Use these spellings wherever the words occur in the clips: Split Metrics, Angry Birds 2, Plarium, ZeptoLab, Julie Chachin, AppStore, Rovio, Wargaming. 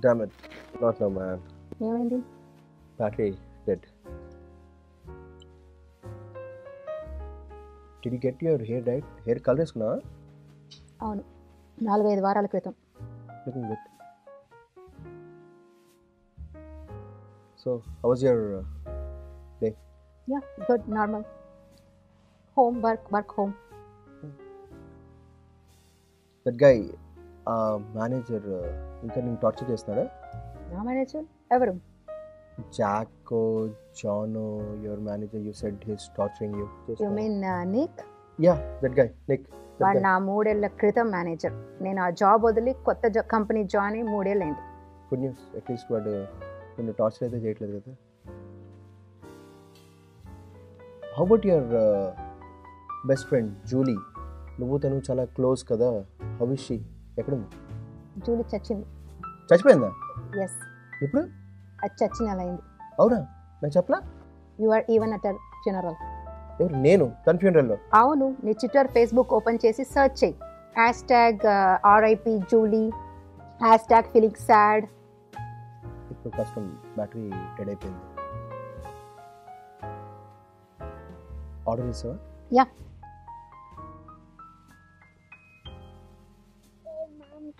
Damn it. Not now, man. Yeah, package dead. Did you get your hair dyed? Hair color is now? Avunu. 4-5 vaaralu kritam. Looking good. So, how was your day? Yeah, good, normal. Home, work, home. That guy, manager, incoming torture chestunna? Na manager? Evaru? Jacko, Jono, your manager, you said he's torturing you. You mean Nick? Yeah, that guy, Nick. But na 3 years kritam manager. Nenu aa job odili kotta company join ayyi 3 years ayindi. Good news, at least vaadu ninnu torture ayithe cheyaledu kada. How about your best friend Julie? నువ్వు తను చాలా close కదా, how is she? ఎక్కడుంది? Julie చచ్చింది. చచ్చిపోయిందా? Yes. ఇప్పుడు అది చచ్చిన అలా అయింది. అవునా? నాకు చెప్పలా? You are even at her funeral. ఎవరు? నేను తన ఫ్యూనరల్లో? అవును. నీ ట్విట్టర్ ఫేస్బుక్ ఓపెన్ చేసి సర్చ్ చేయి. #RIP Julie, #feeling sad. ఇప్పుడు కష్టం, బ్యాటరీ డెడ్ అయిపోయింది. ఆర్డర్ చేసావా? Yeah.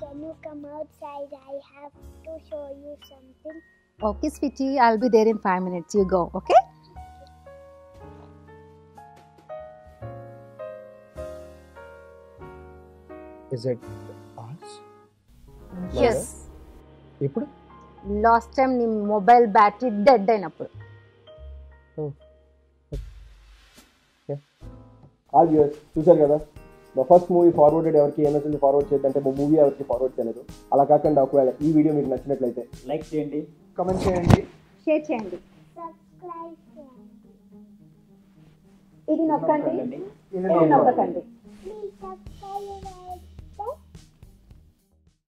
Can you come outside? I have to show you something. Okay, sweetie. I'll be there in 5 minutes. You go, okay? Is it ours? Yes. Ippudu? Last time ni mobile battery dead ainappudu. Oh. Yeah. All yours. Chusaru kada? The first movie forwarded everki MSL forward cheyadante movie everki forward cheyaledu ala kaakanda okvela ee video meeku nachinatlayite like cheyandi, comment cheyandi, share cheyandi, subscribe cheyandi, idi nokkandi, please subscribe.